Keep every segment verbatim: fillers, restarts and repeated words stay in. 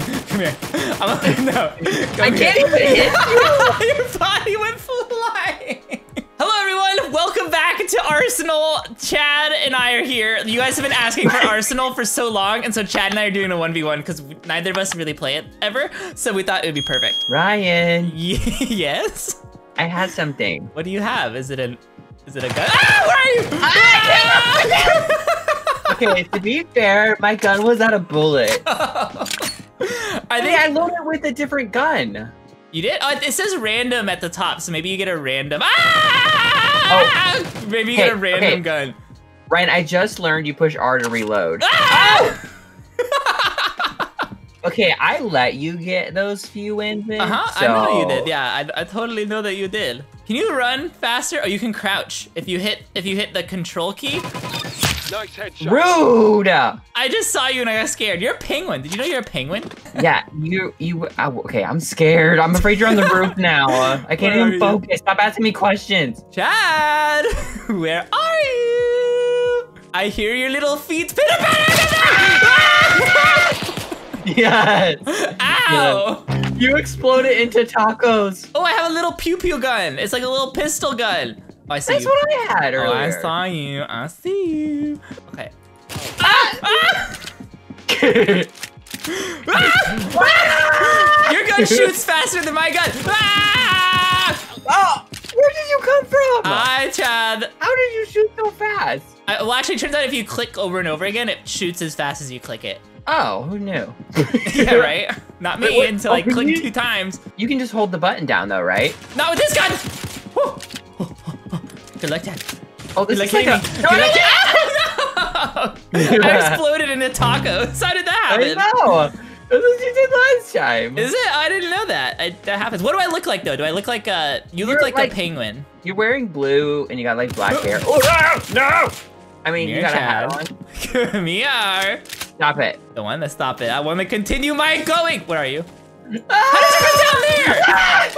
Come here. I'm like, no. Come I here. Can't even hit you. Your body went flying. Hello, everyone. Welcome back to Arsenal. Chad and I are here. You guys have been asking for Arsenal for so long, and so Chad and I are doing a one v one because neither of us really play it ever, so we thought it would be perfect. Ryan. Yes? I had something. What do you have? Is it an... Is it a gun? Ah, where are you? Ah! Okay, to be fair, my gun was out of bullet. Oh. I think I loaded it with a different gun. You did? Oh, it says random at the top, so maybe you get a random. Ah! Oh. Maybe you hey, get a random okay. gun. Ryan, I just learned you push R to reload. Ah! Oh. Okay, I let you get those few wins in. Uh huh. So... I know you did. Yeah, I, I totally know that you did. Can you run faster? Oh, you can crouch if you hit if you hit the control key. Nice headshot. Rude. I just saw you and I got scared. You're a penguin. Did you know you're a penguin? Yeah, you you. I, okay, I'm scared. I'm afraid you're on the roof now. Uh, I can't even focus. Stop asking me questions. Chad, where are you? I hear your little feet. Pitter patter. Yes. Ow. Yeah. You exploded into tacos. Oh, I have a little pew pew gun. It's like a little pistol gun. Oh, I see That's you. what I had earlier. Oh, I saw you. I see you. Okay. Ah! Ah! Ah! Ah! Your gun shoots faster than my gun. Ah! Oh, where did you come from? Hi, Chad. How did you shoot so fast? I, well, actually, it turns out if you click over and over again, it shoots as fast as you click it. Oh, who knew? Yeah, right? Not me wait, wait, until oh, I click you, two times. You can just hold the button down though, right? Not with this gun! Oh, oh, oh. Good luck, Dad. Oh, this Good is like a... No, no, no! Yeah. I exploded into tacos. How did that happen? I know. That's what you did last time. Is it? I didn't know that. I, that happens. What do I look like though? Do I look like a... You You're look like, like a penguin. You're wearing blue and you got like black hair. Oh, no! I mean, Mirror you got Chad. a hat on. Me are. Stop it. I don't want to stop it. I want to continue my going. Where are you? Ah! How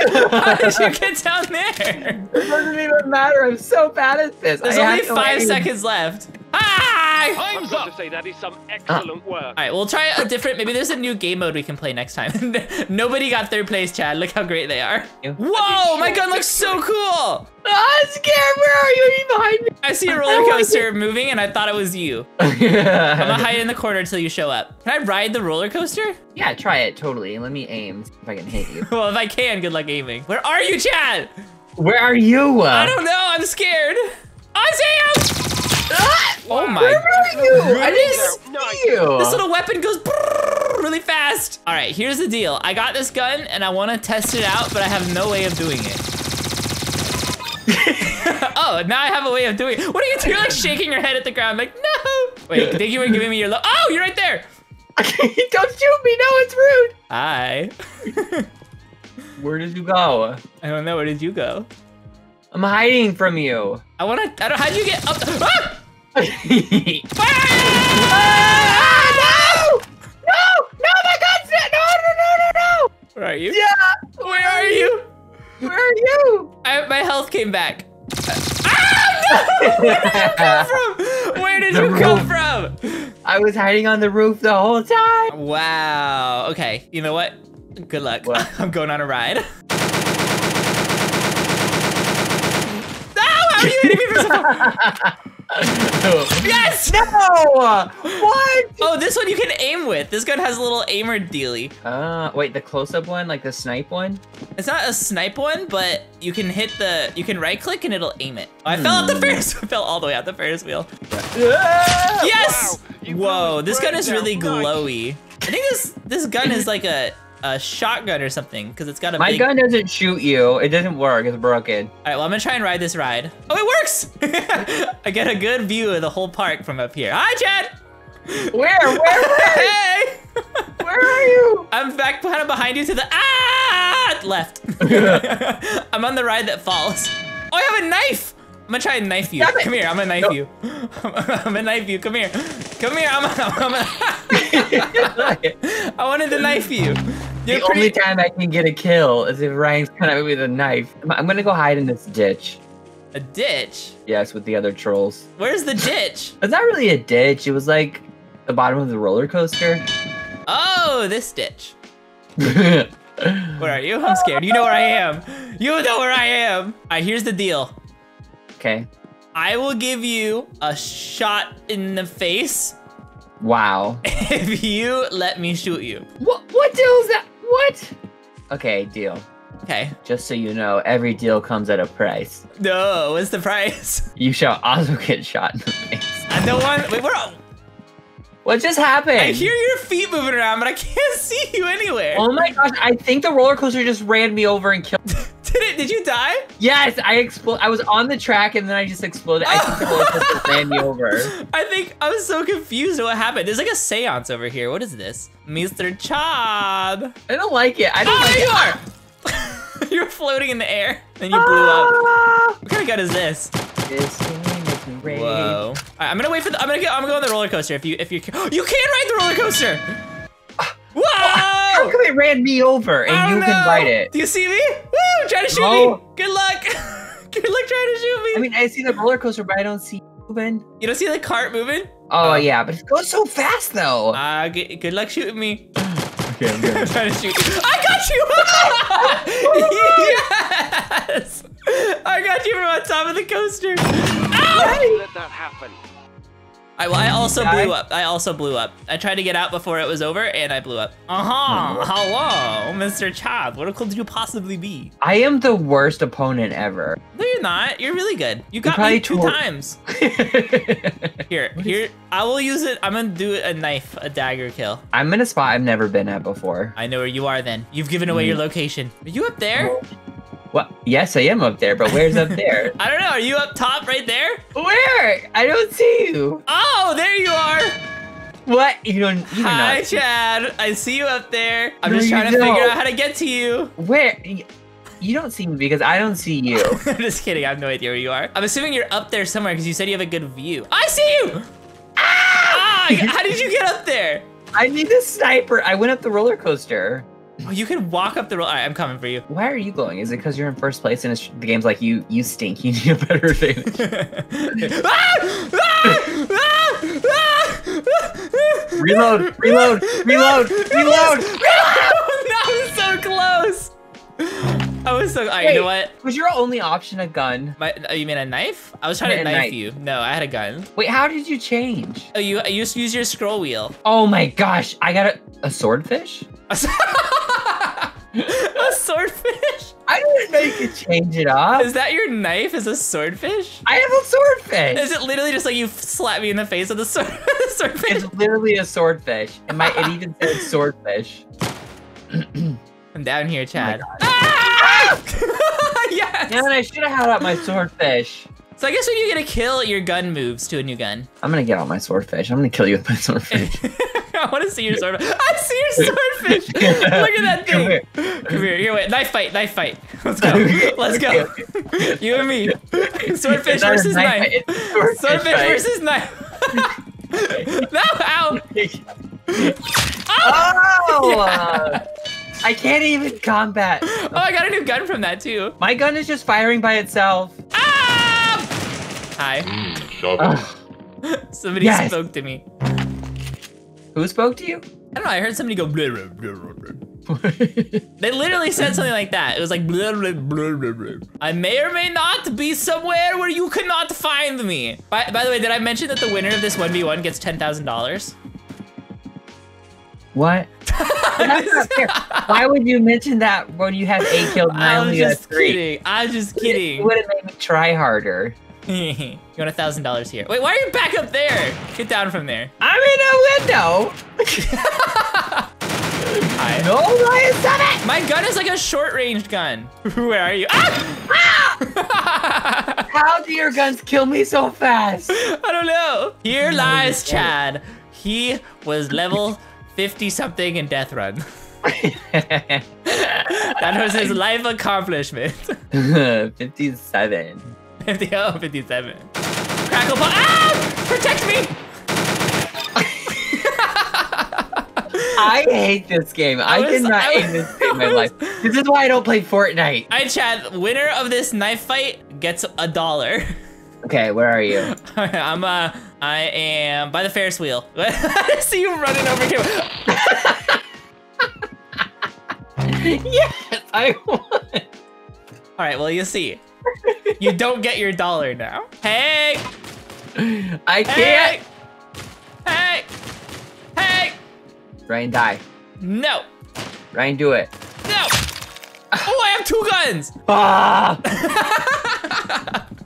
did you get down there? How did you get down there? It doesn't even matter. I'm so bad at this. There's I only five seconds left. Hi! Time's up. To say that is some excellent uh. work. All right, we'll try a different. Maybe there's a new game mode we can play next time. Nobody got third place, Chad. Look how great they are. Yeah. Whoa! My gun looks so cool. Oh, I'm scared. Where are you? Are you behind me? I see a roller coaster moving, and I thought it was you. Yeah. I'm gonna hide in the corner until you show up. Can I ride the roller coaster? Yeah, try it totally. Let me aim if I can hit you. Well, if I can, good luck aiming. Where are you, Chad? Where are you? Uh... I don't know. I'm scared. I see you. Ah! Oh my! Where were you? Really? I didn't no, see you. This little weapon goes really fast. All right, here's the deal. I got this gun and I want to test it out, but I have no way of doing it. Oh, now I have a way of doing it. What are you doing? You're like shaking your head at the ground, like no. Wait, thank you for giving me your love. Oh, you're right there. Don't shoot me! No, it's rude. Hi. Where did you go? I don't know. Where did you go? I'm hiding from you. I wanna. I don't. How'd you get up? The, ah! ah, no! No! No! My God's not, no! No! No! No! Where are you? Yeah. Where are you? Where are you? I, my health came back. Ah! No! Where did you come from? Where did the you roof. come from? I was hiding on the roof the whole time. Wow. Okay. You know what? Good luck. What? I'm going on a ride. How are you hitting me for so Yes! No! What? Oh, this one you can aim with. This gun has a little aimer dealy. Uh, wait, the close-up one, like the snipe one? It's not a snipe one, but you can hit the, you can right-click and it'll aim it. Oh, I hmm. fell off the Ferris wheel. I fell all the way out the Ferris wheel. Yeah. Yes! Wow, Whoa, this gun is really glowy. I think this this gun is like a... a shotgun or something, because it's got a My big... gun doesn't shoot you. It doesn't work. It's broken. All right, well, I'm going to try and ride this ride. Oh, it works! I get a good view of the whole park from up here. Hi, Chad! Where? Where? Where? Hey! Where are you? I'm back kind of behind you to the... Ah! Left. I'm on the ride that falls. Oh, I have a knife! I'm going to try and knife you. Come here. I'm going to knife no. you. I'm going to knife you. Come here. Come here. I'm going to... I wanted to knife you. You're the pretty... only time I can get a kill is if Ryan's coming at me with a knife. I'm gonna go hide in this ditch. A ditch? Yes, with the other trolls. Where's the ditch? It's not really a ditch. It was like the bottom of the roller coaster. Oh, this stitch. Where are you? I'm scared. You know where I am. You know where I am. All right, here's the deal. Okay. I will give you a shot in the face. Wow. If you let me shoot you. What? What deal is that? What? Okay, deal. Okay. Just so you know, every deal comes at a price. No, what's the price? You shall also get shot in the face. I don't want. Wait, we're all. What just happened? I hear your feet moving around, but I can't see you anywhere. Oh my gosh, I think the roller coaster just ran me over and killed me. Did it? Did you die? Yes, I exploded. I was on the track and then I just exploded. Oh. I think the roller coaster ran me over. I think I was so confused at what happened. There's like a seance over here. What is this? Mister Chob. I don't like it. I don't oh, like there it. You are! You're floating in the air and you ah. blew up. What kind of gun is this? This. Whoa! All right, I'm gonna wait for the. I'm gonna. Go, I'm gonna go on the roller coaster. If you, if you, can, you can ride the roller coaster. Whoa! How come it ran me over and you know. can ride it? Do you see me? Woo! Try to shoot oh. me. Good luck. Good luck trying to shoot me. I mean, I see the roller coaster, but I don't see you moving. You don't see the cart moving? Oh, oh. yeah, but it goes so fast though. Ah, uh, good, good luck shooting me. Okay, I'm good. I'm trying to shoot you. I got you! Yes! I got you from on top of the coaster. Ow! Let that happen. I, well, I also blew up. I also blew up. I tried to get out before it was over, and I blew up. Uh-huh. Hello, Mister Chob. What could you possibly be? I am the worst opponent ever. No, you're not. You're really good. You got me two times. Here, here. I will use it. I'm gonna do a knife, a dagger kill. I'm in a spot I've never been at before. I know where you are then. You've given away mm. your location. Are you up there? Oh. What? Yes, I am up there, but where's up there? I don't know. Are you up top right there? Where? I don't see you. Oh, there you are. What? You don't. You Hi, Chad. I see you up there. I'm no, just trying to don't. figure out how to get to you. Where? You don't see me because I don't see you. I'm just kidding. I have no idea where you are. I'm assuming you're up there somewhere because you said you have a good view. I see you. Ah! ah! How did you get up there? I need a sniper. I went up the roller coaster. Oh, you can walk up the road. All right, I'm coming for you. Why are you going? Is it because you're in first place and it's, the game's like, you you stink, you need a better advantage? ah! Ah! Ah! Ah! Reload, reload, reload, reload, reload! That was so close. I was so, all right, Wait, you know what? Was your only option a gun? My, you mean a knife? I was trying to knife, knife you. No, I had a gun. Wait, how did you change? Oh, you, you use your scroll wheel. Oh my gosh, I got a, a swordfish? A swordfish? I didn't know you could change it up. Is that your knife? Is a swordfish? I have a swordfish. Is it literally just like you slap me in the face with a sword swordfish? It's literally a swordfish. And my it even said swordfish. I'm down here, Chad. Oh ah! Yes. Man, I should have had out my swordfish. So I guess when you get a kill, your gun moves to a new gun. I'm gonna get out my swordfish. I'm gonna kill you with my swordfish. I want to see your swordfish. I see your swordfish. Look at that thing. Come here. Come here. Here, wait. Knife fight. Knife fight. Let's go. Let's go. You and me. Swordfish versus knife. Swordfish, swordfish versus knife. No, ow. Oh! Oh yeah. I can't even combat. Oh, I got a new gun from that too. My gun is just firing by itself. Ah! Hi. Mm, somebody yes. spoke to me. Who spoke to you? I don't know. I heard somebody go. Blah, blah, blah, blah. They literally said something like that. It was like. Blah, blah, blah, blah, blah. I may or may not be somewhere where you cannot find me. By, by the way, did I mention that the winner of this one v one gets ten thousand dollars? What? That's not fair. Why would you mention that when you have eight kills and I only have three? I'm just kidding. I'm just kidding. It would have made me try harder. You want a thousand dollars here? Wait, why are you back up there? Get down from there. I'm in a window. I no, why is that? My gun is like a short-range gun. Where are you? Ah! How do your guns kill me so fast? I don't know. Here lies Chad. He was level fifty something in Death Run. That was his life accomplishment. fifty-seven. fifty, oh, fifty-seven. Crackle pop. Ah! Protect me! I hate this game. I, I was, cannot I was, hate this game in my life. This is why I don't play Fortnite. All right, Chad. Winner of this knife fight gets a dollar. Okay, where are you? Right, I'm uh, I am by the Ferris wheel. I see you running over here. Yes, I won. All right, well, you see, you don't get your dollar now. Hey, I can't. Hey, hey, hey. Ryan, die. No. Ryan, do it. No. Oh, I have two guns. Ah.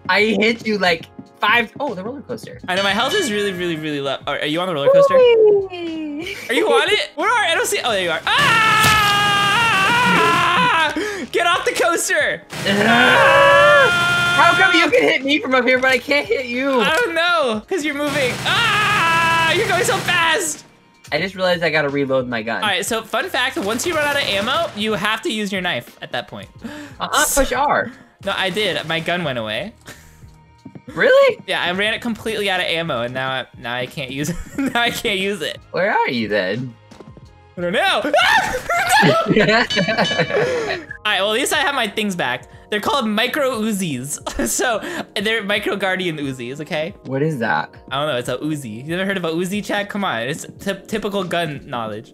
I hit you like five. Oh, the roller coaster. I know my health is really, really, really low. Right, are you on the roller coaster? Wee. Are you on it? Where are? I don't see. Oh, there you are. Ah! Get off the coaster! Ah! How come you can hit me from up here, but I can't hit you? I don't know, cause you're moving. Ah! You're going so fast. I just realized I gotta reload my gun. All right, so fun fact: once you run out of ammo, you have to use your knife at that point. Uh-uh, so push R. No, I did. My gun went away. Really? Yeah, I ran it completely out of ammo, and now I, now I can't use it. Now I can't use it. Where are you then? I don't know. Ah! No! All right. Well, at least I have my things back. They're called Micro Uzis, so they're Micro Guardian Uzis. Okay. What is that? I don't know. It's a Uzi. You ever heard of a Uzi, Chad? Come on. It's typical gun knowledge.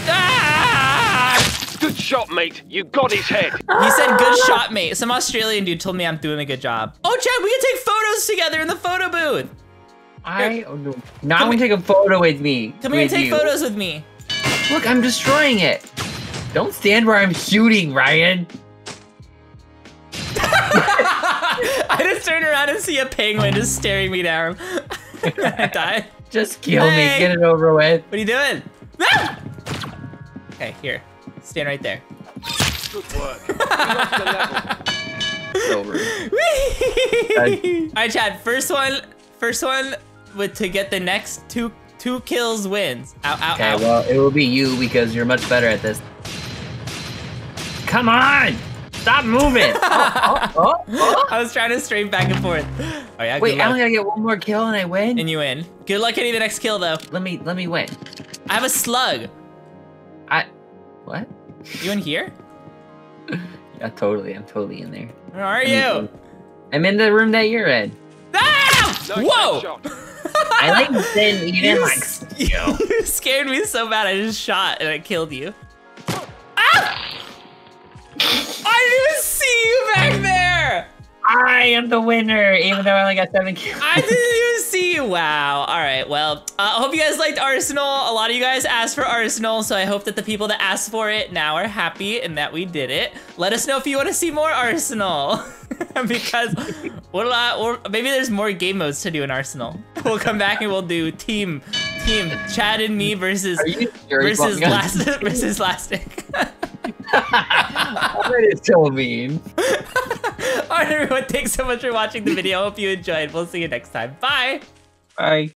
Ah! Good shot, mate. You got his head. He said, good shot, mate. Some Australian dude told me I'm doing a good job. Oh, Chad, we can take photos together in the photo booth. I oh, no. Now I'm gonna take a photo with me. Come here and take you. photos with me. Look, I'm destroying it. Don't stand where I'm shooting, Ryan. I just turned around and see a penguin just staring me down. I died. Just kill hey. me. Get it over with. What are you doing? Okay, here. Stand right there. Good work. We lost the level. It's over. Wee! All right, Chad. First one, first one with to get the next two two kills wins. Ow, ow, okay, ow. Well, it will be you because you're much better at this. Come on! Stop moving! oh, oh, oh, oh. I was trying to strafe back and forth. All right, Wait, I only gotta get one more kill and I win. And you win. Good luck getting the next kill though. Let me let me win. I have a slug. I. What? You in here? Yeah, totally. I'm totally in there. Where are I'm you? In I'm in the room that you're in. Ah! No, whoa! I like then you didn't like. You scared me so bad. I just shot and I killed you. Ah! I didn't see you back there. I am the winner, even though I only got seven kills. I didn't even see you. Wow. All right. Well, I uh, hope you guys liked Arsenal. A lot of you guys asked for Arsenal, so I hope that the people that asked for it now are happy and that we did it. Let us know if you want to see more Arsenal, because what a lot, or maybe there's more game modes to do in Arsenal. We'll come back and we'll do team, team, Chad and me versus sure versus last versus Lastic. That is so mean. All right, everyone, thanks so much for watching the video. Hope you enjoyed. We'll see you next time. Bye. Bye.